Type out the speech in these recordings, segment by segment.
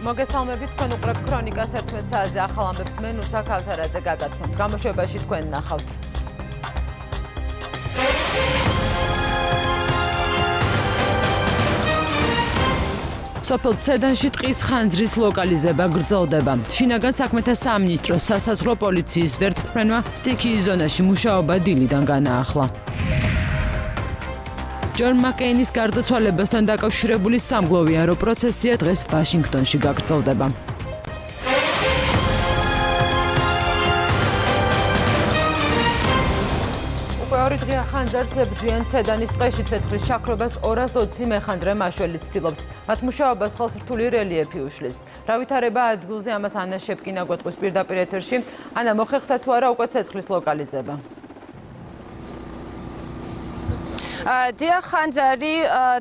მოგესალმებით თქვენ უყურებთ ქრონიკას 11 საათზე ახალ ამბებს მე ნუცა ქავთარაძე გაგაცნობთ. Გამოშვებაში თქვენ ნახავთ. სოფელ ცედანში ტყის ხანძრის ლოკალიზება გრძელდება. შინაგან საქმეთა სამინისტროს სასაზღვრო პოლიციის ვერტმფრენმა სტიქიის ზონაში მუშაობა დილიდან განაახლა. ჯონ მაკეინის გარდაცვალებასთან დაკავშირებული სამგლოვიარო პროცესია დღეს ვაშინგტონში გაგრძელდება. Ორი დღეა ხანძარს ებრძვიან ცედანის ტყეში ცეცხლის შაქრობას 220 მეხანძრე მაშველი ცდილობს. მათ მუშაობას ხელს რთული რელიეფი უშლის. რა ვითარება ადგილზე ამას ანა შეპკინა გვეტყვის პირდაპირ ეთერში. ანა მოხერხდა თუ არა უკვე ცეცხლის ლოკალიზება. დია ხანძარი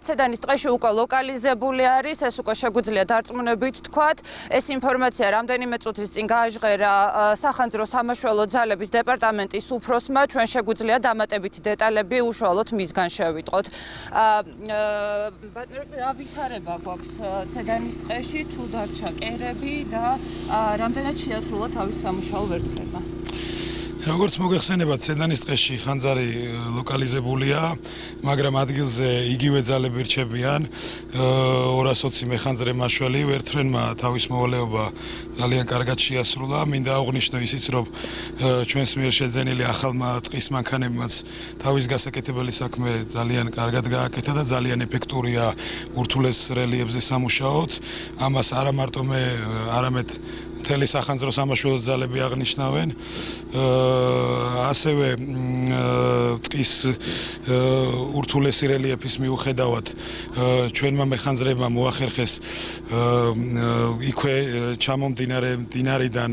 ცედანის ტყეში უკვე ლოკალიზებული არის, ეს უკვე შეგვიძლია დარწმუნებით თქვათ. ეს ინფორმაცია რამდენიმე წუთის წინ გააჟღერა სახანძრო სამაშველო ძალების დეპარტამენტის უფროსმა, ჩვენ შეგვიძლია დამატებითი დეტალები უშუალოდ მისგან შევიტყოთ. ბატონო, რა ვითარება გვაქვს ცედანის ტყეში, თუ დარჩა კერები და რამდენად შეასრულა თავის სამუშაო ვერტმფრენმა? როგორც მოგეხსენება, ცედანის ტყეში ხანძარი ლოკალიზებულია, მაგრამ ადგილზე იგივე ძალები რჩებიან. 220 მეხანძრე მაშველი ვერტმფრენმა თავის მოვალეობა ძალიან კარგად შეასრულა. მინდა აღვნიშნო ისიც, რომ ჩვენს მიერ შეძენილი ახალმა ტყის მანქანებმაც თავის გასაკეთებელი საქმე ძალიან კარგად გააკეთა და ძალიან ეფექტურია ურთულეს რელიეფზე სამუშაოთ. ამას არა მარტო მე, არამედ მთელი სახანძრო სამაშველო ძალები აღნიშნავენ. ასევე ტყის ურთულესი რელიეფის მიუხედავად ჩვენმა მეხანძრებმა მოახერხეს იქვე ჩამომდინარიდან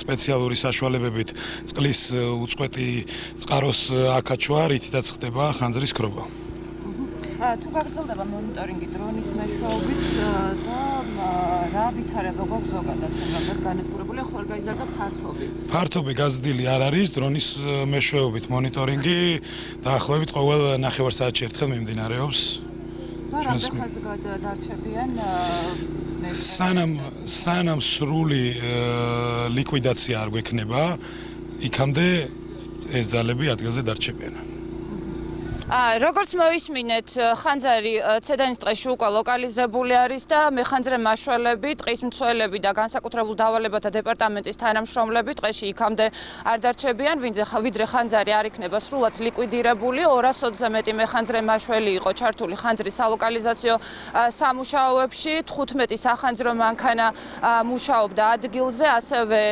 სპეციალური საშუალებებით წყლის უწყვეტი წყაროს აქაჩვა, რითაც ხდება ხანძრის ქრობა. თუ გაგრძელდება მონიტორინგი დრონის მეშვეობით და რა ვითარება გვაქვს ზოგადად, რადგან განადგურებულია ხორგაიზარდა ფართობი. ფართობი გაზრდილი არ არის, დრონის მეშვეობით მონიტორინგი დაახლოებით ყოველ 9 საათში ერთხელ მიმდინარეობს. და რამდენად დარჩებიან? სანამ სრული ლიკვიდაცია არ გვექნება, იქამდე ეს ძალები ადგილზე დარჩებიან. როგორც მოვისმინეთ, ხანძარი ცედანის ტყეში უკვე ლოკალიზებული არის და მეხანძრე მაშველები, ტყის მცველები და განსაკუთრებულ დავალებათა დეპარტამენტის თანამშრომლები ტყეში იქამდე არ დარჩებიან, ვიდრე ხანძარი არ იქნება სრულად ლიკვიდირებული. 220-ზე მეტი მეხანძრე მაშველი იყო ჩართული ხანძრის სალოკალიზაციო სამუშაოებში, 15 სახანძრო მანქანა მუშაობდა ადგილზე, ასევე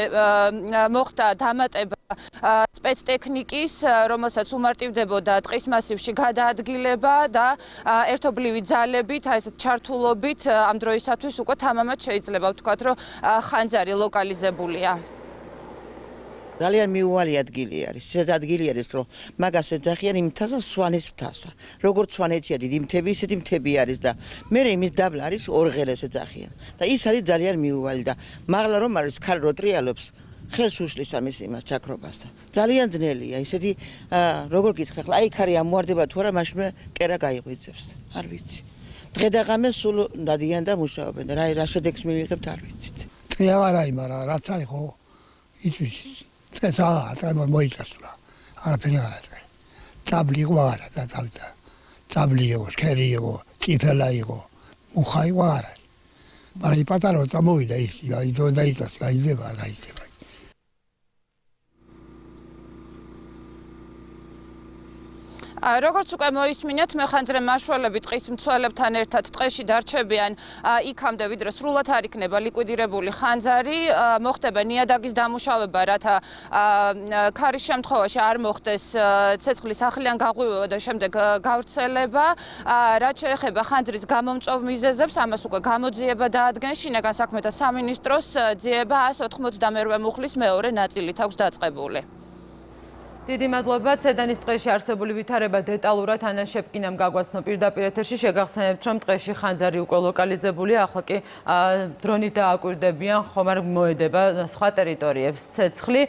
მოხდა დამატება სპეცტექნიკის, რომელსაც უმარტივდებოდა ტყის მასივში გადაადგილება და ერთობლივი ძალებით, აი ეს ჩართულობით ამ დროისათვის უკვე თამამად შეიძლება ვთქვათ, რომ ხანძარი ლოკალიზებულია. Ძალიან მიუვალი ადგილი არის. ეს ადგილი არის, რომ მაგას ეძახიან იმ მთასა, სვანეს მთასა. როგორც სვანეთშია დიდი მთები, ისეთი მთები არის და მე იმის დაბლა არის ორღელეს ეძახიან. და ის არის ძალიან მიუვალი და მაღლა რომ არის ქალი რო ტრიალობს ხელს უშლის ამის იმას ჩაქრობასთან. ძალიან ძნელია, ისეთი როგორ გითხრა, აი ქარი ამوارდება თუ არა, მაშინ კერა გაიღვიძებს. არ ვიცი. დღედაღამე სულ დადიან და მუშაობენ. რა შედეგს მივიღებთ, არ ვიცით. ტყე არ არის, მაგრამ რაც არის ხო იცვის. წესაა მოიწესულა. არაფერი არ არის. დაბლი იყო არა და დავიდა. დაბლი იყო, ქერი იყო, წიფელა იყო, მუხა იყო არა. მაგრამ პატარა წამოვიდა ის, დაიწეს, გაიზება. როგორც უკვე მოისმინეთ, მეხანძრე მაშველები ტყის მცველებთან ერთად ტყეში დარჩებიან იქამდე, ვიდრე სრულად არ იქნება ლიკვიდირებული ხანძარი, მოხდება ნიადაგის დამუშავება, რათა ქარის შემთხვევაში არ მოხდეს ცეცხლის ახლიან გაღვივება და შემდეგ გავრცელება. რაც შეეხება ხანძრის გამომწვევ მიზეზებს, ამას უკვე გამოძიება დაადგენს შინაგან საქმეთა სამინისტროს, ძიება 192 მუხლის მეორე ნაწილით აქვს დაწყებული. დიდი მადლობა ცედანის ტყეში არსებული ვითარება დეტალურად ანა შეპკინამ გაგვაცნო პირდაპირ ეთერში შეგახსენებთ რომ ტყეში ხანძარი უკვე ლოკალიზებულია ახლა კი დრონით დააკვირდებიან ხომ არ მოედება სხვა ტერიტორიებს ცეცხლი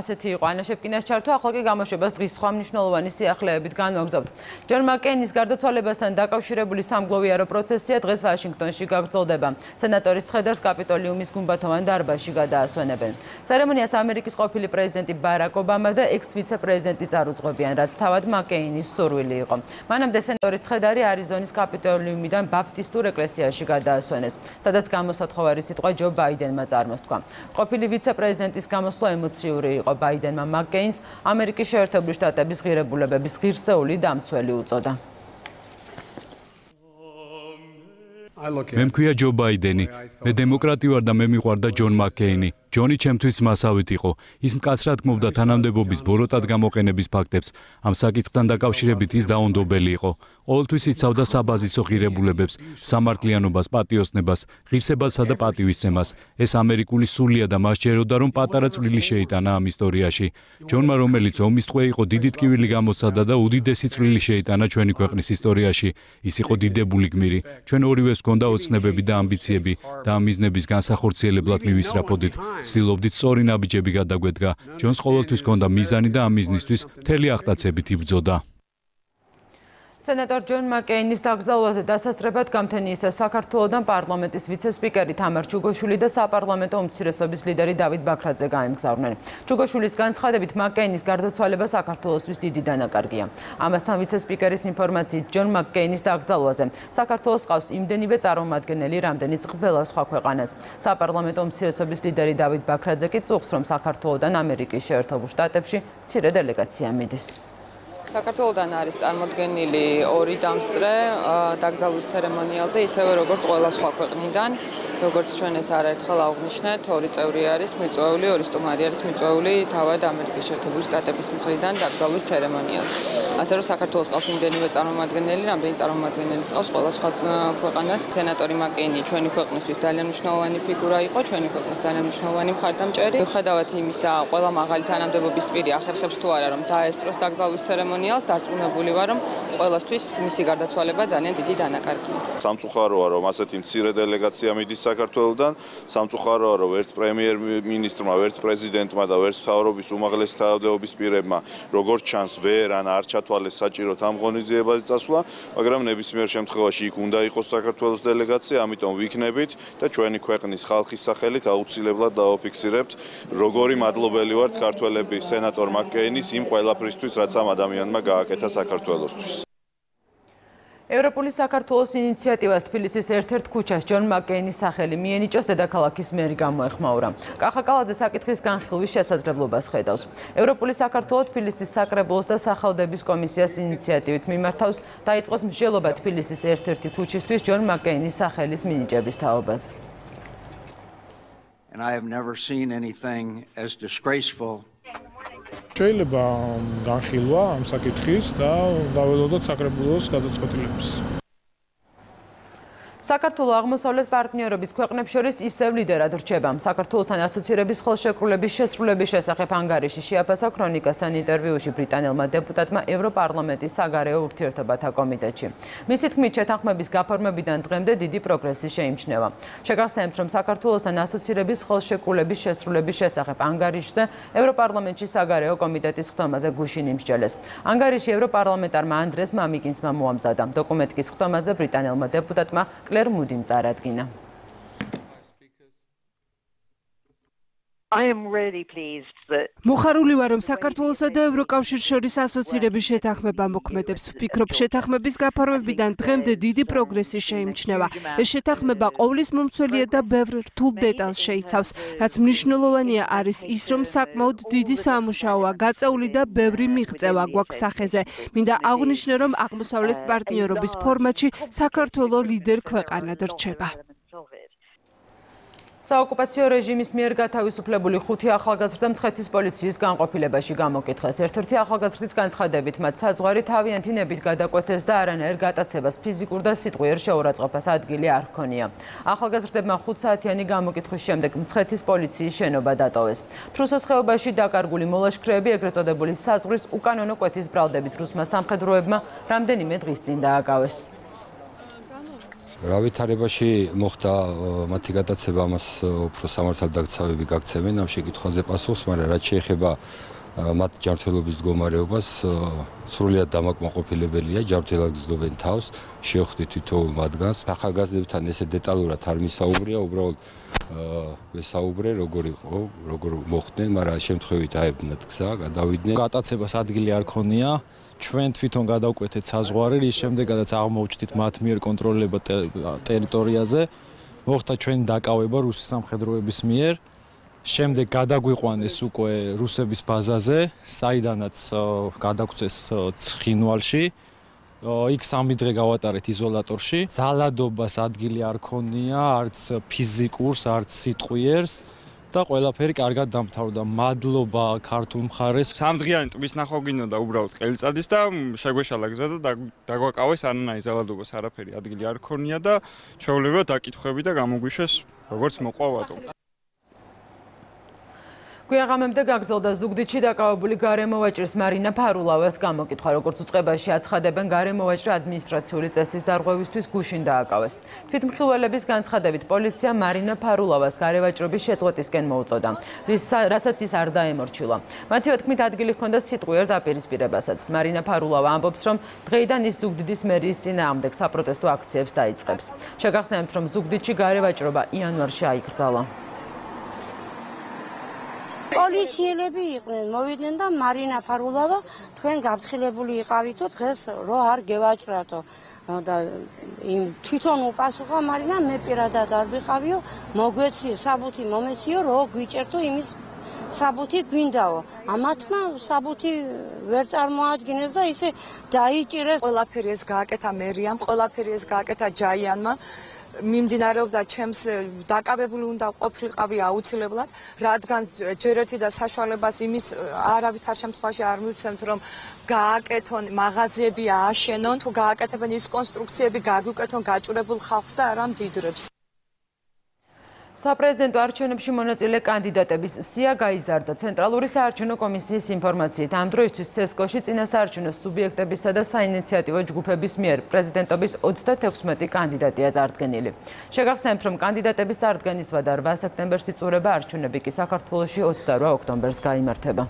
ასეთი იყო ანა შეპკინას ჩართვა ახლა კი გამოშვებას დღის სხვა მნიშვნელოვანი სიახლეებით განვაგზავნებთ ჯონ მაკეინის გარდაცვალებასთან დაკავშირებული სამგლოვიარო პროცესია დღეს ვაშინგტონში გაგრძელდება სენატორის ცხედარს კაპიტოლიუმის გუმბათოვან დარბაზში გადაასვენებენ ცერემონიას ამერიკის ყოფილი პრეზიდენტი ბარაკ ობამა და Ex-Vice-President Aruzgobian, რაც თავად მაკეინის სურვილი იყო. მანამდე სენატორის ცხედარი არიზონის კაპიტოლიუმიდან ბაპტისტურ ეკლესიაში გადაასვენეს, სადაც გამოსათხოვარი სიტყვა ჯო ბაიდენმა წარმოსთქვა. ყოფილი ვიცე-პრეზიდენტის გამოსვლა ემოციური იყო. ბაიდენმა მაკეინს ამერიკის შეერთებული შტატების ღირებულებების ღირსეული დამცველი უწოდა. მე მქვია ჯო ბაიდენი. მე დემოკრატი ვარ და მე მიყვარდა ჯონ მაკეინი. ჯონი ჩემთვის მასავით იყო. ის მკაცრად გმობდა თანამდებობის ბოროტად გამოყენების ფაქტებს. ამ საკითხთან დაკავშირებით ის დაუნდობელი იყო. ყოველთვის იცავდა საბაზისო ღირებულებებს, სამართლიანობას, პატიოსნებას, ღირსებასა და პატივისცემას. ეს ამერიკული სულია და მას შეეროდა რომ პატარა წვლილი შეიტანა ამ ისტორიაში. ჯონმა რომელიც ომის ტყვე იყო, დიდი ტკივილი გამოცადა და უდიდესი წვლილი შეიტანა ჩვენი ქვეყნის ისტორიაში. ის იყო დიდებული გმირი. ჩვენ ორივეს გონდა ოცნებები და ამბიციები და ამ მიზნების განსახორციელებლად მივისწრაფოდით. ცდილობდით სწორი ნაბიჯები გადაგვედგა. ჯონს ყოველთვის ჰქონდა მიზანი და ამ მიზნისთვის მთელი აღტაცებით იბრძოდა. სენატორ ჯონ მაკეინის დაკრძალვაზე დასასწრებად გამთენიისა საქართველოსთან პარლამენტის ვიცე-სპიკერი თამარ ჩუგოშვილი და საპარლამენტო უმცირესობის ლიდერი დავით ბაქრაძე გაემგზავრნენ. ჩუგოშვილის განცხადებით მაკეინის გარდაცვალება საქართველოსთვის დიდი დანაკარგია. ამასთან ვიცე-სპიკერის ინფორმაციით ჯონ მაკეინის დაკრძალვაზე საქართველოს ყავს იმდენივე წარმომადგენელი, რამდენიც ყველა სხვა ქვეყანას. საპარლამენტო უმცირესობის ლიდერი დავით ბაქრაძე კი წუხს, რომ საქართველოსთან ამერიკის შეერთებულ შტატებში მცირე დელეგაცია მიდის. საქართველოსთან არის წარმოდგენილი ორი დამსწრე დაკრძალვის ცერემონიალზე, ისევე როგორც ყველა სხვა ქვეყნიდან, როგორც ჩვენ ეს არაერთხელ აღვნიშნეთ, ორი წევრი არის მიწვეული, ორი სტუმარი არის მიწვეული თავად ამერიკის შეერთებული შტატების მხრიდან დაკრძალვის ცერემონიალზე. ასე რომ საქართველოს ყავს იმდენივე წარმომადგენელი, რამდენი წარმომადგენელი ყავს ყველა სხვა ქვეყანას. სენატორი მაკეინი ჩვენი ქვეყნისთვის ძალიან მნიშვნელოვანი ფიგურა იყო, ჩვენი ქვეყნის ძალიან მნიშვნელოვანი მხარდამჭერი. მიუხედავად იმისა, ყველა მაღალი თანამდებობის პირი ახერხებს თუ არა რომ დაესწროს დაკრძალვის ცერემონიალს დარწმუნებული ვარ, რომ ყველასთვის მისი გარდაცვალება ძალიან დიდი დანაკარგია. სამწუხაროა, რომ ასეთი მცირე დელეგაცია მიდის საქართველოსთან, სამწუხაროა, რომ ვერც პრემიერ-მინისტრმა, ვერც პრეზიდენტმა და ვერც მთავრობის უმაღლეს თანამდებობის პირებმა, როგორც ჩანს, ვერ ან არ ჩათვალეს საჭიროდ ამ ღონისძიებაზე წასვლა, მაგრამ ნებისმიერ შემთხვევაში იქ უნდა იყოს საქართველოს დელეგაცია, ამიტომ ვიქნებით და ჩვენი ქვეყნის ხალხის სახელით აუცილებლად დავაფიქსირებთ, როგორი მადლობელი ვართ ქართველები სენატორ მაკეინის იმ ყველაფრისთვის, რაც ამ ადამიანს გააკეთა საქართველოსთვის. ევროპული საქართველოს ინიციატივას თბილისის ერთ-ერთ ქუჩას ჯონ მაკეინის სახელი მიენიჭოს დედაქალაქის მერი გამოეხმაურა. კახაკალაძე საკითხის განხილვის შესაძლებლობას ხედავს. ევროპული საქართველოს თბილისის საკრებულოს და სახელდების კომისიას ინიციატივით მიმართავს დაიწყოს მსჯელობა თბილისის ერთ-ერთი ქუჩისთვის ჯონ მაკეინის სახელის მინიჭების თაობაზე. And I have never seen anything as disgraceful შეიძლება განხილვა ამ საკითხის და დაველოდოთ საკრებულოს გადაწყვეტილებას. საქართველოს აღმოსავლეთ პარტნიორების ქვეყნებს შორის ისევ ლიდერად რჩება. საქართველოსთან ასოცირების ხელშეკრულების შესრულების შესახებ ანგარიში შეაფასა ქრონიკასთან ინტერვიუში ბრიტანელმა დეპუტატმა ევროპარლამენტის საგარეო ურთიერთობათა კომიტეტში. მისი თქმით, შეთანხმების გაფორმებიდან დღემდე დიდი პროგრესი შეიმჩნევა. შეგახსენებთ, რომ საქართველოსთან ასოცირების ხელშეკრულების შესრულების შესახებ ანგარიშზე ევროპარლამენტში საგარეო კომიტეტის ხდომაზე გუშინ იმსჯელეს. ანგარიში ევროპარლამენტარმა ანდრეს მამიკინსმა მოამზადა. დოკუმენტის ხდომაზე ბრიტანელმა დეპუტატმა მოხარული ვარ, რომ საქართველოსა და ევროკავშირს შორის ასოცირების შეთანხმება მოქმედებს. ვფიქრობ, შეთანხმების გაფორმებიდან დღემდე დიდი პროგრესი შეიმჩნევა. ეს შეთანხმება ყოვლის მომცველია და ბევრ რთულ დეტალს შეიცავს, რაც მნიშვნელოვანია არის ის, რომ საკმაოდ დიდი სამუშაოა გაწეული და ბევრი მიღწევა გვაქვს სახეზე. მინდა აღვნიშნო, რომ აღმოსავლეთ პარტნიორობის ფორმატში საქართველოს ლიდერ ქვეყანად რჩება. საოკუპაციო რეჟიმის მიერ გათავისუფლებული 5 ახალგაზრდა მცხეთის პოლიციის განყოფილებაში გამოკითხეს. Ერთ-ერთი ახალგაზრდის განცხადებით, მათ საზღვარი თავიანთი ნებით გადაკვეთეს და არანაირ გატაცებას, ფიზიკურ და სიტყვიერ შეურაცხყოფას ადგილი არ ჰქონია. ახალგაზრდებმა 5 საათიანი გამოკითხვის შემდეგ მცხეთის პოლიციის შენობა დატოვეს. თრუსოს ხეობაში დაკარგული მოლაშქრეები, ეგრეთ წოდებული საზღვრის უკანონო კვეთის ბრალდებით რუსმა სამხედროებმა რამდენიმე დღის წინ დააკავეს. Ravitarbashi მოხდა მათი გადაცება ამას უფრო სამართალ დაგცავები გაგცემენ ამ შეკითხვაზე პასუხს, მაგრამ რაც შეეხება მათ ჯანმრთელობის მდგომარეობას, სრულიად დამაკმაყოფილებელია, ჯანმრთელად ცდილობენ თავს, შეხვდით თითოეულ მათგანს. ახალგაზრდებთან ესე დეტალურად არ მისაუბრია, უბრალოდ ვესაუბრე, როგორ იყო, როგორ მოხდნენ, მაგრამ შემთხვევით აებნათ გზა, გადავიდნენ. გადაცებას ადგილი არ ქონია. Ჩვენ თვითონ გადავკვეთეთ საზღვარი, რის შემდეგაც აღმოუჩნდით მათ მიერ კონტროლება ტერიტორიაზე. Მოხდა ჩვენი დაკავება რუსი სამხედროების მიერ. Შემდეგ გადაგვიყვანეს უკვე რუსების ბაზაზე, საიდანაც გადაგწეს ცხინვალში. Იქ 3 დღე გავატარეთ იზოლატორში. ძალადობას ადგილი არ ქონია, არც ფიზიკურს, არც სიტყვიერს. და ყველაფერი კარგად დამთავრდა. მადლობა ქართულ მხარეს. 3 დღიანი ტბის ნახვა გინდოდა უბრალოდ ყელიწადის და შეგვეშალა გზა და დაგვაკავეს არანაირი ძალადობას, არაფერი ადგილი არ ქონია და ჩვეულებრივად დაკითხები და გამოგვიშვეს როგორც მოყვა ბატონო. Გვიაღამემდე გაგრძელდა ზუგდიდში დაკავებული გარემოვაჭრის მარინა ფარულავას გამოკითხვა, როგორც უწყებაში აცხადებენ გარემოვაჭრა ადმინისტრაციული წესის დარღვევისთვის გუშინ დააკავეს. თვითმხილველების განცხადებით პოლიცია მარინა ფარულავას გარემოვაჭრობის შეწყვეტისკენ მოუწოდა, რასაც ის არ დაემორჩილა. მათივე თქმით ადგილი ჰქონდა სიტყვიერ დაპირისპირებასაც. მარინა ფარულავა ამბობს, რომ დღეიდან ის ზუგდიდის მერიის წინააღმდეგ საპროტესტო აქციებს დაიწყებს. შეგახსენებთ, რომ ზუგდიდში გარემოვაჭრობა იანვარში აიკრძალა. პოლიციელები იყვნენ, მოვიდნენ და მარინა ფარულავა თქვენ გაფრთხილებული იყავითო დღეს რო არ გევაჭრათო და თვითონ უპასუხა მარინა მე პირადად არ ვიყავიო, მოგვეცი საბუთი მომეციო რო გვიჭერთო იმის საბუთი გვინდაო. ამათმა საბუთი ვერ წარმოადგინეს და ისე დაიჭირეს. ყველაფერი ეს გააკეთა მერიამ, ყველაფერი ეს გააკეთა ჯაიანმა. მიმდინარეობდა ჩემს დაკავებული უნდა ყოფილიყავი აუცილებლად, რადგან ჯერერთი და საშუალებას იმის არავითარ შემთხვევაში არ მივცემთ, რომ გააკეთონ მაღაზიები, ააშენონ, თუ გააკეთებენ ის კონსტრუქციები, გაგვიკეთონ გაჭურებულ ხალხს და არა მდიდრებს. საპრეზიდენტო არჩევნებში მონაწილე კანდიდატების სია გაიზარდა ცენტრალური საარჩევნო კომისიის ინფორმაციით. Ამ დროისთვის ცესკოში წინასაარჩევნო სუბიექტებისა და საინიციატივო ჯგუფების მიერ პრეზიდენტობის 36 კანდიდატია წარდგენილი. შეგახსენებთ, რომ კანდიდატების წარდგენისვა და 8 სექტემბერს იწურება, არჩევნები კი საქართველოში 28 ოქტომბერს გაიმართება.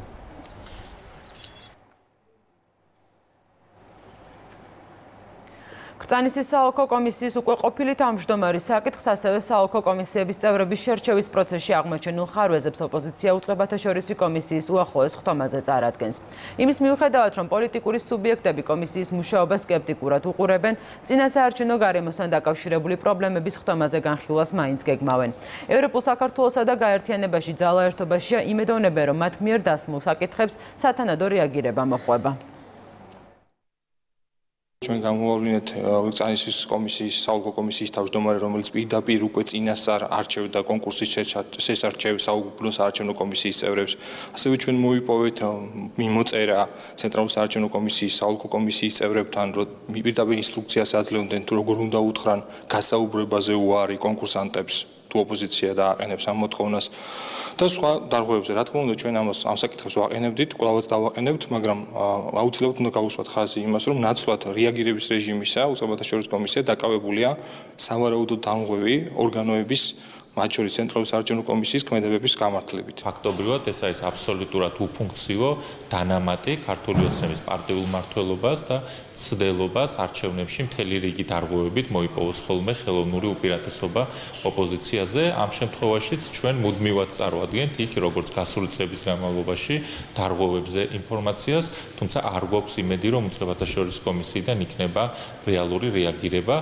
კრწანისის საოლქო კომისიის უკვე ყოფილი თავმჯდომარის საკითხს, ასევე საოლქო კომისიების წევრების შერჩევის პროცესში აღმოჩენილ ხარვეზებს ოპოზიცია უწყებათაშორისი კომისიის უახლოეს ხდომაზე წარადგენს. იმის მიუხედავად, რომ პოლიტიკური სუბიექტები კომისიის მუშაობას სკეპტიკურად უყურებენ, წინასაარჩევნო გარემოსთან დაკავშირებული პრობლემების ხდომაზე განხილვას მაინც გეგმავენ. ევროპულ საქართველოსა და გაერთიანებაში ძალაერთობაშია იმედოვნებენ, რომ მათ მიერ დასმულ საკითხებს სათანადო რეაგირება მოყვება. Ჩვენ გამოვავლინეთ კრწანისის კომისიის საოლქო კომისიის თავმჯდომარე, რომელიც პირდაპირ უკვე წინასწარ არჩევდა კონკურსის შესარჩევს საოლქო საარჩევნო კომისიის წევრებს. ასევე ჩვენ მოვიპოვეთ მიმოწერა ცენტრალური საარჩევნო კომისიის საოლქო კომისიის წევრებთან, რომ პირდაპირ ინსტრუქციას აძლევდნენ, თუ როგორ უნდა უთხრან გასაუბრებაზე უარი კონკურსანტებს. თუ ოპოზიცია დააყენებს ამ მოთხოვნას და სხვა დარღვევებზე. Რა თქმა უნდა, ჩვენ ამ საკითხებს ვაყენებდით, კვლავაც დავაყენებთ, მაგრამ აუცილებლად უნდა გავუსვათ ხაზი იმას, რომ ნაცვლად რეაგირების რეჟიმისა უცხოეთაშორის კომისია დაკავებულია სავარაუდო დამღვევი ორგანოების, მათ შორის ცენტრალური საარჩევნო კომისიის ქმედებების გამართლებით. Ფაქტობრივად ეს არის აბსოლუტურად უფუნქციო დანამატი ქართული ოცნების პარტიულ მმართველობას და ცდელობას არჩევნებში მთელი რიგი დარღვევებით მოიპოვოს ხოლმე ხელოვნური უპირატესობა ოპოზიციაზე. ამ შემთხვევაშიც ჩვენ მუდმივად წარვადგენთ იქ როგორც გასული წლების განმავლობაში დარღვევებზე ინფორმაციას, თუმცა არ გვაქვს იმედი, რომ უცხოეთაშორის კომისიიდან იქნება რეალური რეაგირება.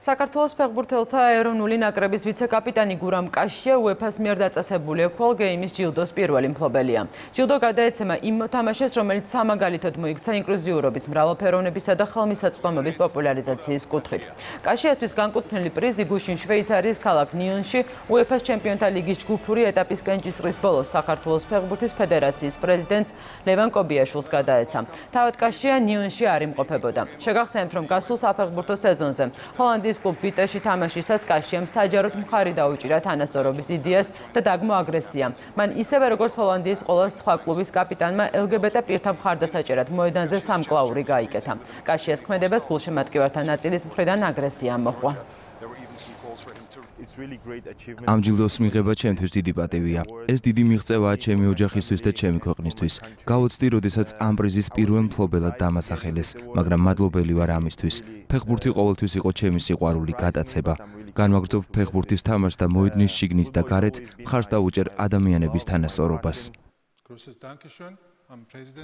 საქართველოს ფეხბურთელთა ეროვნული ნაკრების ვიცე-კაპიტანი გურამ კაშია უეფას მიერ დაწესებული ექვალ გეიმის ჯილდოს პირველი მფლობელია. ჯილდო გადაეცემა იმ თამაშს, რომელიც სამაგალითოდ მოიქცა ინკლუზიურობის, მრავალფეროვნებისა და ხელმისაწვდომების პოპულარიზაციის კუთხით. კაშიასთვის განკუთვნილი პრიზი გუშინ შვეიცარიის ქალაქ ნიონში უეფას ჩემპიონთა ლიგის ჯგუფური ეტაპის კენჭისყრის ბოლოს საქართველოს ფეხბურთის ფედერაციის პრეზიდენტს ლევან კობიაშვილს გადაეცა. თავად კაშია ნიონში არ იმყოფებოდა. შეგახსენებთ, რომ გასულ საფეხბურთო სეზონზე ჰოლანდიის კლუბ ვიტაში თამაშისას კაშიამ საჯაროდ მხარი დაუჭირა თანასწორობის იდეას და დაგმო აგრესია. მან ისევე როგორც ჰოლანდიის ყველა სხვა კლუბის კაპიტანმა LGBT პირთა მხარდასაჭერად მოედანზე სამკლაური გაიკეთა. კაშიას ქმედებას გულშემატკივართა ნაწილის მხრიდან აგრესია მოხდა. Am jildos migheba chemtvis didi patevia. Es didi mightsevaa chemi ojakhistvis da chemi kveqnistvis. Gavotsdi, rodesats am prizis pirvel mflobelad damasakheles, magram madlobeli var amistvis. Fegburti qoveltvis iqo chemi siqvaruli gadatseba. Ganmagrzov fegburtis tamashs da moednis shignit da garets mkhars dauujer adamianebis tanassorobas.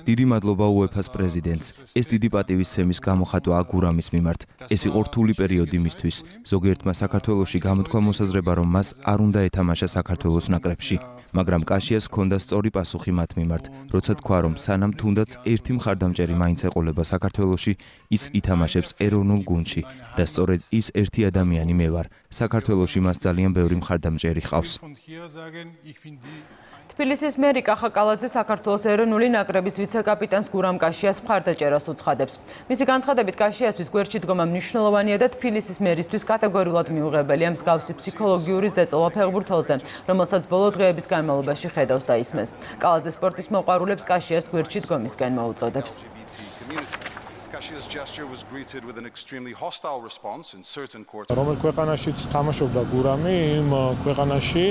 Დიდი მადლობა უეფას პრეზიდენტს. ეს დიდი პატივისცემის გამოხატვა გურამის მიმართ. ეს იყო რთული პერიოდი მისთვის. ზოგიერთმა საქართველოში გამოთქვა მოსაზრება, რომ მას არ უნდა ეთამაშა საქართველოს ნაკრებში, მაგრამ კაშიას ჰქონდა სწორი პასუხი მათ მიმართ, როცა თქვა, რომ სანამ თუნდაც ერთი მხარდამჭერი მაინც ეყოლება საქართველოში, ის ითამაშებს ეროვნულ გუნდში და სწორედ ის ერთი ადამიანი მე ვარ. საქართველოში მას ძალიან ბევრი მხარდამჭერი ჰყავს. თბილისის მერი კახა კალაძე საქართველოს ეროვნული ნაკრების ვიცე-კაპიტანს გურამ კაშიას მხარდაჭერას უცხადებს. მისი განცხადებით კაშიასთვის გვერდში დგომა მნიშვნელოვანია და თბილისის მერისთვის კატეგორიულად მიუღებელია მსგავსი ფსიქოლოგიური ზეწოლა ფეხბურთელზე, რომელსაც ბოლო დღეების განმავლობაში ხედავს და ისმის. კალაძე სპორტის მოყვარულებს კაშიას გვერდში დგომისკენ მოუწოდებს. Kashia's gesture was greeted with an extremely hostile response in certain quarters. Რომელ ქვეყანაშიც თამაშობდა გურამი, იმ ქვეყანაში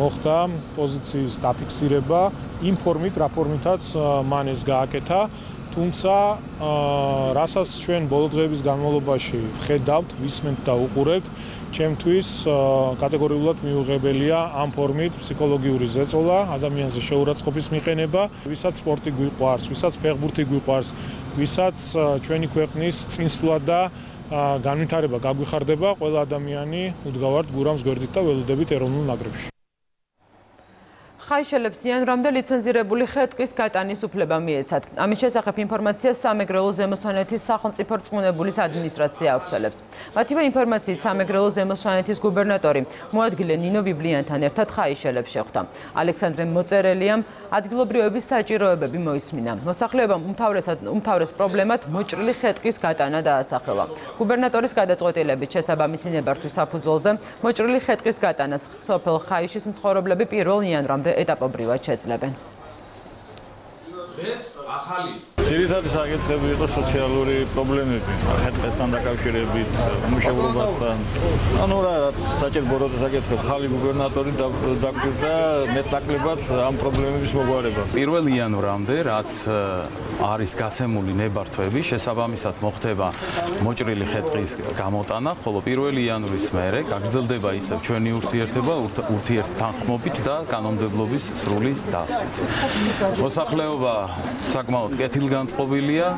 მოხდა პოზიციის დაფიქსირება, იმ ფორმით, რა ფორმითაც მან ეს გააკეთა, თუმცა რასაც ჩვენ ბოლო დღეების განმავლობაში ვხედავთ, ვისმენთ და უყურებთ, ჩემთვის კატეგორიულად მიუღებელია ამ ფორმით ფსიქოლოგიური ზეწოლა, ადამიანზე შეურაცხყოფის მიყენება, ვისაც სპორტი გვიყვარს, ვისაც ფეხბურთი გვიყვარს, ვისაც ჩვენი ქვეყნის წინსვლა და განვითარება გაგვიხარდება, ყველა ადამიანი უდგავართ გურამს გვერდით და ველოდებით ეროვნულ ნაკრებში. ხაიშელებს იანვრამდე ლიცენზირებული ხეთკის გატანის უფლება მიეცათ. ამის შესახებ ინფორმაციას სამეგრელო ზემოსვანეთის სახელმწიფო რწმუნებულის ადმინისტრაცია ავრცელებს. მათივე ინფორმაციით სამეგრელო ზემოსვანეთის გუბერნატორი მოადგილე ნინო ვიბლიანთან ერთად ხაიშელებს შეხვდა. ალექსანდრემ მოწერელიამ ადგილობრივების საჭიროებები მოისმინა. მოსახლეობამ უმთავრეს პრობლემად მოჭრილი ხეთკის გატანა დაასახელა. გუბერნატორის გადაწყვეტილებით შესაბამისი ნებართვის საფუძველზე მოჭრილი ხეთკის გატანას სოფელ ხაიშის მცხოვრებლები 1 იანვრამდე ეტაპობრივად შეძლებენ. ძირითადი საკითხები იყო სოციალური პრობლემები, ხეთკესთან დაკავშირებით, მუშაობასთან. ანუ რაც საჭირო საკითხი ხალი გუბერნატორი დაგგვირდა მეტნაკლებად ამ პრობლემების მოგვარება. 1 იანვრამდე, რაც არის გაცემული ნებართვები, შესაბამისად მოხდება მოჭრილი ხეთკის გამოტანა, ხოლო 1 იანვრის მერე გაგრძელდება ისევ ჩვენი ურთიერთობა, ურთიერთთანხმობით და კანონმდებლობის სრული დაცვით. მოსახლეობა საკმაოდ კეთილგანწყობილია.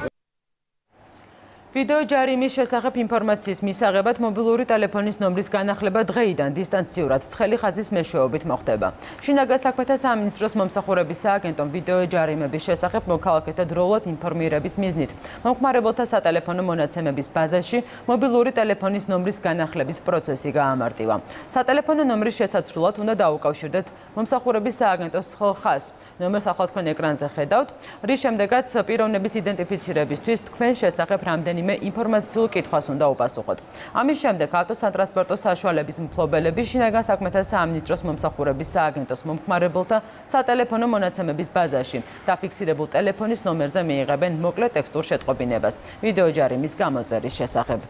ვიდეო ჯარიმის შესახებ ინფორმაციის მისაღებად მობილური ტელეფონის ნომრის განახლება დღეიდან დისტანციურად ცხელი ხაზის მეშვეობით მოხდება. შინაგან საქმეთა სამინისტროს მომსახურების სააგენტომ ვიდეო ჯარიმების შესახებ მოქალაქეთა დროულად ინფორმირების მიზნით მომხმარებელთა სატელეფონო მონაცემების ბაზაში მობილური ტელეფონის ნომრის განახლების პროცესი გაამარტივა. სატელეფონო ნომრის შესაძლებლად უნდა დაუკავშირდეთ მომსახურების სააგენტოს ცხელ ხაზს. ნომერს ახლა თქვენ ეკრანზე ხედავთ, რის შემდეგაც პიროვნების იდენტიფიცირებისთვის თქვენ შესახებ რამდენი ინფორმაციულ კითხვას უნდა უპასუხოთ. ამის შემდეგ ავტოსანტრანსპორტო საშუალების მფლობელები შინაგან საქმეთა სამინისტროს მომსახურების სააგენტოს მომხმარებელთა სატელეფონო მონაცემების ბაზაში დაფიქსირებულ ტელეფონის ნომერზე მიიღებენ მოკლე ტექსტურ შეტყობინებას ვიდეოჯარიმის გამოწერის შესახებ.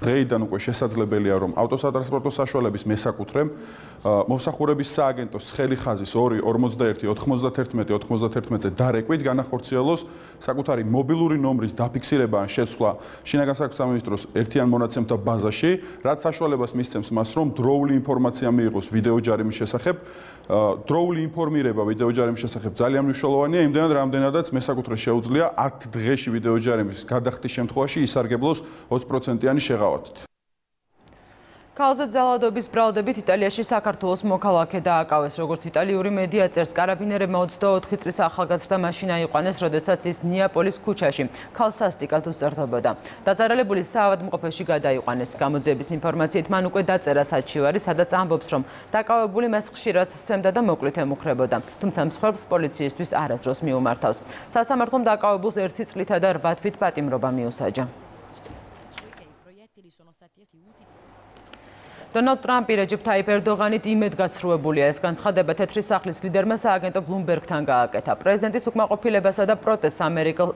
დღეიდან უკვე შესაძლებელია რომ ავტოსატრანსპორტო საშუალების მესაკუთრემ მომსახურების სააგენტოს ცხელი ხაზის 2.51.91-ზე დარეკვით განახორციელოს საკუთარი მობილური ნომრის დაფიქსირება ან შეცვლა შინაგან სამინისტროს ერთიან მონაცემთა ბაზაში, რაც საშუალებას მისცემს მას რომ დროული ინფორმაცია მიიღოს ვიდეოჯარიმის შესახებ. Დროული ინფორმირება ვიდეოჯარიმის შესახებ ძალიან მნიშვნელოვანია, იმდენად რამდენადაც მესაკუთრეს შეუძლია 10 დღეში ვიდეოჯარიმის გადახდის შემთხვევაში ისარგებლოს 20%-იანი შეღავათით. Ქალზე ძალადობის ბრალდებით იტალიაში საქართველოს მოქალაქე დააკავეს, როგორც იტალიური მედია წერს, კარაბინერებმა 24 წლის ახალგაზრდა მაშინა იყვანეს, როდესაც ის ნეაპოლის ქუჩაში ქალს სასტიკად უწევდა. დაწარალებული საავადმყოფოში გადაიყვანეს. გამოძიების ინფორმაციით მან უკვე დაწერა საჩივარი, სადაც ამბობს, რომ დაკავებული მას ხშირად სცემდა და მოკლით ემუქრებოდა, თუმცა მსხვერპლს პოლიციისთვის არასდროს მიუმართავს. სასამართლომ დაკავებულს 1 წლითა და 8 თვით პატიმრობა მიუსაჯა. Donald Trump Recep Tayyip Erdoğanit იმედგაცრუებულია ეს განცხადება თეთრი სახლის ლიდერმა სააგენტო Bloomberg-თან გააკეთა. პრეზიდენტის უკმაყოფილებასა და პროტესტს ამერიკელ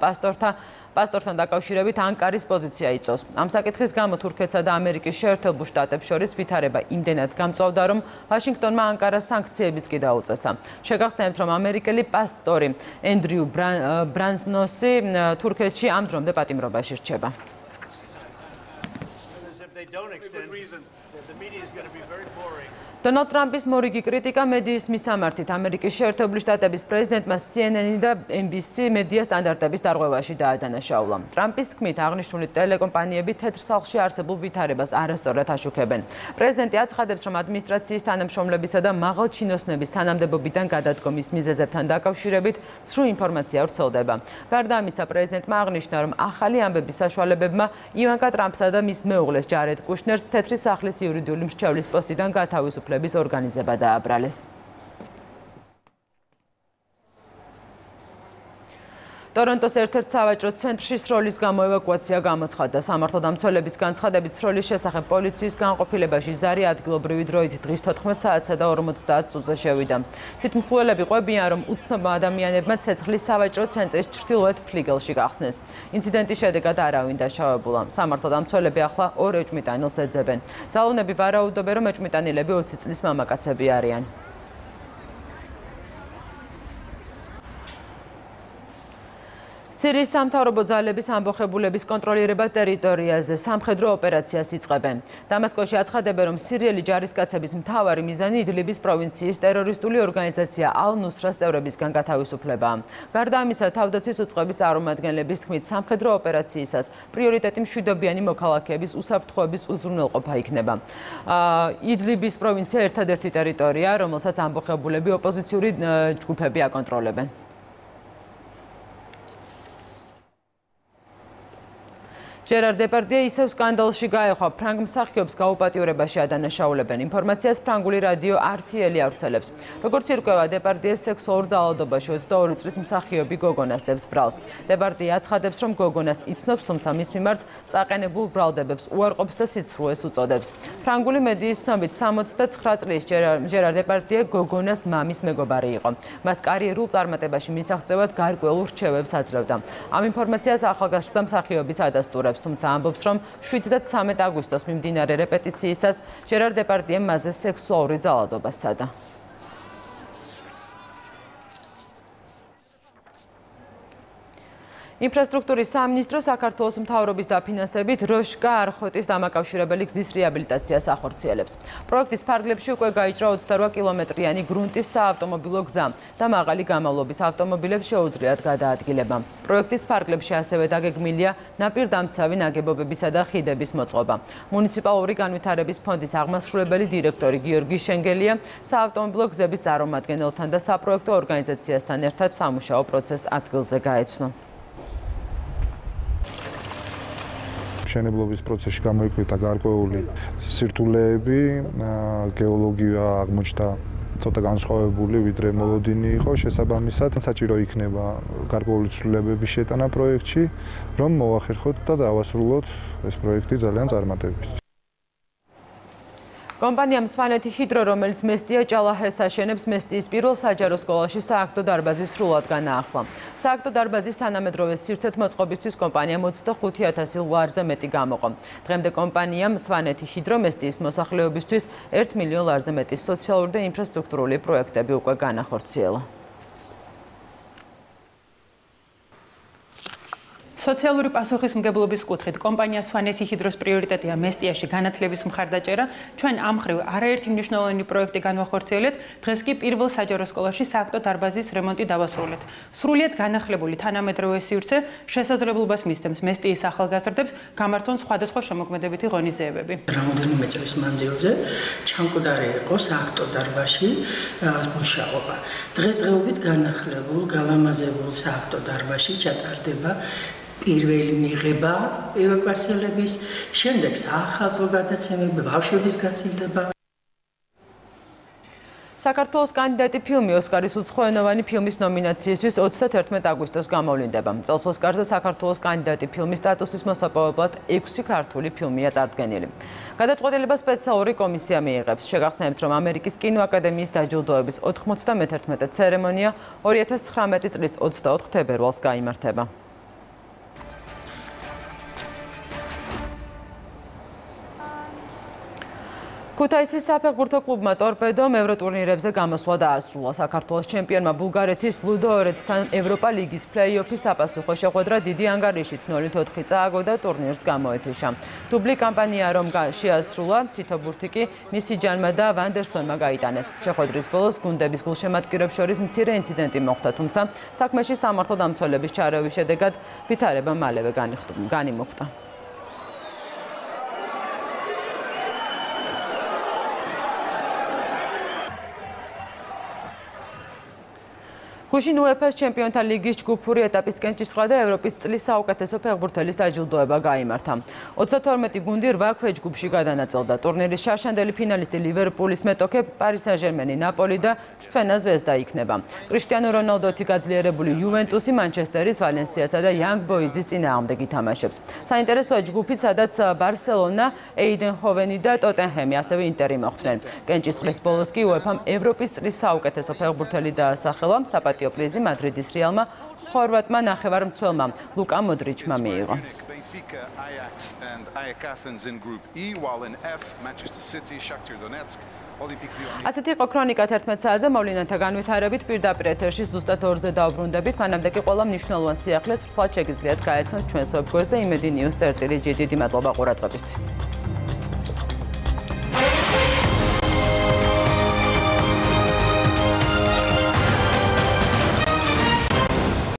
პასტორთან დაკავშირებით ანკარის პოზიცია იწვევს. ამ საკითხის გამო თურქეთსა და ამერიკის შეერთებულ შტატებს შორის ვითარება იმდენად გამწვავდა, რომ ვაშინგტონმა ანკარას სანქციებიც კი დაუწესა. შეგახსენებთ, რომ ამერიკელი პასტორი ენდრიუ ბრანსნოსი თურქეთში ამ დრომდე პატიმრობაში რჩება. Donald Trump's მორიგი კრიტიკა მედიის მისამართით ამერიკის შეერთებული შტატების პრეზიდენტმა CNN-ი და NBC მედია სტანდარტების დარღვევაში დაადანაშაულა. ტრამპის თქმით, აღნიშნული ტელეკომპანიები თეთრ სახლში არსებულ ვითარებას არასწორად აშუქებენ. პრეზიდენტი აცხადებს, რომ ადმინისტრაციის თანამშრომლებისა და მაღალ ჩინოსნების თანამდებობიდან გადადგომის მიზეზებთან დაკავშირებით ცრუ ინფორმაცია ვრცელდება. გარდა ამისა, პრეზიდენტმა აღნიშნა, რომ ახალი ამბების საშუალებებმა ივანკა ტრამპსა და მის მეუღლეს ჯარედ კუშნერს თეთრი სახლის იურიდიული მრჩევლის პოსტიდან გათავისუფლება. Ორგანიზება დააბრალეს. ტორონტოს ერთ-ერთ სავაჭრო ცენტრში სროლის გამო ევაკუაცია გამოცხადდა. სამართალდამცველების განცხადებით სროლის შესახებ პოლიციის განყოფილებაში ზარი ადგილობრივი დროით დღის 14 საათსა და 50 წუთზე შევიდა. თვითმხილველები ყვებიან, რომ უცნობმა ადამიანებმა ცეცხლის სავაჭრო ცენტრის ჩრდილოეთ ფლიგელში გახსნეს. ინციდენტის შედეგად არავინ დაშავებულა. სამართალდამცველები ახლა 2 ეჭმიტანილს ეძებენ. ძალოვნები ვარაუდობენ, რომ ეჭმიტანილები 20 წლის მამაკაცები არიან. სირიის სამთავრობო ძალების ამბოხებულების კონტროლირება ტერიტორიაზე სამხედრო ოპერაციას იწყებენ. დამასკოში აცხადებენ, რომ სირიელი ჯარისკაცების მთავარი მიზანი იდლიბის პროვინციის ტერორისტული ორგანიზაცია ალ-ნუსრას წევრებისგან გათავისუფლებაა. გარდა ამისა, თავდაცვის უწყების წარმომადგენლების თქმით, სამხედრო ოპერაციისას პრიორიტეტი მშვიდობიანი მოქალაქეების უსაფრთხოების უზრუნველყოფა იქნება. იდლიბის პროვინცია ერთადერთი ტერიტორიაა, რომელსაც ამბოხებულები ოპოზიციური ჯგუფები აკონტროლებენ. ჟერარ დეპარდიე ისევ სკანდალში გაეხვა. ფრანგ მსახიობს გაუპატიურებაში ადანაშაულებენ. ინფორმაციას ფრანგული რადიო RTL-ი ავრცელებს. როგორც ირკვევა, დეპარდიეს სექსუალურ ძალადობაში 22 წლის მსახიობი გოგონას დებს ბრალს. დეპარდიე აცხადებს, რომ გოგონას იცნობს, თუმცა მის მიმართ წაყენებულ ბრალდებებს უარყოფს და სიცრუეს უწოდებს. ფრანგული მედიის ცნობით 69 წლის ჟერარ დეპარდიე გოგონას მამის მეგობარი იყო. მას კარიერულ წარმატებაში მისაღწევად გარკვეულ რჩევებს აძლევდა. ამ ინფორმაციას ახალგაზრდა მსახიობიც ადასტურებს. თუმცა ამბობს, რომ 17 აგვისტოს მიმდინარე რეპეტიციისას ჟერარ დეპარდიემ მაზე სექსუალური ძალადობა სცადა. ინფრასტრუქტურის სამინისტრო საქართველოს მთავრობის დაფინანსებით როშკა არხოტის დამაკავშირებელი გზის რეაბილიტაციას ახორციელებს. პროექტის ფარგლებში უკვე გაიჭრა 28 კილომეტრიანი გრუნტის საავტომობილო გზა და მაღალი გამავლობის ავტომობილებს შეუძლიათ გადაადგილება. პროექტის ფარგლებში ასევე დაგეგმილია ნაპირდამცავი ნაგებობებისა და ხიდების მოწყობა. მუნიციპალური განვითარების ფონდის აღმასრულებელი დირექტორი გიორგი შენგელია საავტომობილო გზების წარმომადგენელთან და საპროექტო ორგანიზაციასთან ერთად სამუშაო პროცესს ადგილზე გაეცნო. შენებლობის პროცესში გამოიკვეთა გარკვეული სირთულეები, გეოლოგია აღმოჩნდა ცოტა განსხვავებული, ვიდრე მოლოდინი იყო, შესაბამისად საჭირო იქნება გარკვეული ცვლილებების შეტანა პროექტში, რომ მოვახერხოთ და დავასრულოთ ეს პროექტი ძალიან წარმატებით. Companiam Svaneti Hidro Romels Mestia Jalahesa Sheneps Mesti Spiral Sajaroscola, she Sakto Darbazis Rulat Ganahla. Sakto Darbazis Tanametroves Sirset Motobistus Compania Motsto Hutiatasil Warza Metigamocom. Trem the Companiam Svaneti Hidro Mestis Mosahlobistus, 8 million Larzametis Social de Infrastructurally Projecta Buka Gana Hortzil. სოციალური პასუხისმგებლობის კუთხით კომპანია სვანეთი ჰიდროს პრიორიტეტია მესტიაში განათლების მხარდაჭერა. Ჩვენ ამ ხრივ არაერთი მნიშვნელოვანი პროექტი განვახორციელეთ. Დღეს კი პირველ საჯარო სკოლაში სააქტო დარბაზის რემონტი დავასრულეთ. Სრულიად განახლებული თანამედროვე სივრცე შესაძლებლობას მისცემს მესტიის ახალგაზრდებს გამართონ სხვადასხვა შემოქმედებითი ღონისძიებები. Რამოდენიმე წლის მანძილზე ჩამკუდარი იყო სააქტო დარბაზში მუშაობა. დღესდღეობით განახლებულ გალამაზებულ სააქტო დარბაზში ჩატარდება პირველი მიღება პირველკლასელების, შემდეგ საახალწლო გადაცემები, ბავშვების გაცილდება. საქართველოს კანდიდატი ფილმი ოსკარის უცხოენოვანი ფილმის ნომინაციისთვის 31 აგვისტოს გამოვლინდება. წელს ოსკარზე საქართველოს კანდიდატი ფილმის სტატუსის მოსაპოვებლად 6 ქართული ფილმია წარდგენილი. გადაწყვეტილებას სპეციალური კომისია მიიღებს. შეგახსენებთ, რომ ამერიკის კინოაკადემიის დაჯილდოების 91-ე ცერემონია 2019 წლის 24 თებერვალს გაიმართება. Kutaisi საფეხბურთო კლუბმა ტორპედომ ევროტურნირებზე გამოსვლა დაასრულა. საქართველოს ჩემპიონმა ბულგარეთის ლუდოორეცთან ევროპა ლიგის პლეი-ოფის საპასუხო შეხვედრა დიდი ანგარიშით 0-4 წააგო და ტურნირს გამოეთიშა. Დუბლი კამპანია რომ შეასრულა, თითო ბურთი კი მისი ჯანმა და ვანდერსონმა გაიტანეს. Შეხვედრის ბოლოს გუნდების გულშემატკივრებს შორის მცირე ინციდენტი მოხდა, თუმცა საქმეში სამართლდამცველების ჩარევის შედეგად ვითარება მალევე განიმოხდა. Kujin UEFA Championship League-ის ჯგუფური ეტაპისკენ ჩისხდა და ევროპის წლის საუკეთესო ფეხბურთელის დაჯილდოება გაიმართა. 32 გუნდი 8 ქვეჯგუფში გადანაწილდა. ტურნირის ჩარშანდელი ფინალისტი ლივერპულის მეტოქე პარი სენ-ჟერმენი, ნაპოლი და თვენა ზვესდა იქნება. კრისტიანო რონალდოთი გაძლიერებული იუვენტუსი მანჩესტერის, ვალენსიასა და იანგ ბოიზის წინააღმდეგ ითამაშებს. საინტერესოა ჯგუფი, სადაც ბარსელონა, ეიდენჰოვენი და ტოტენჰემი, ასევე ინტერი მოხვდნენ. კენჭისყრის ბოლოს კი უეფამ ევროპის წლის საუკეთესო ფეხბურთელი დაასახელა. Please, Madrid's Realma, Horvatman, Nachevar Mtsuelma, Luka Modrićma miigo. Benfica, Ajax and AEK Athens in Group E, while in F, Manchester City, Shakhtar Donetsk. ასეთი იყო ქრონიკა 11 საათზე მოვლენათა განვითარებით პირდაპირ ეთერში ზუსტად 2-ზე დაუბრუნდებით. მანამდე კი ყველა მნიშვნელოვან სიახლეს ვრცლად შეგიძლიათ გაეცნოთ ჩვენს ვებგვერდზე imedinews.rtg. დიდი მადლობა ყურადღებისთვის.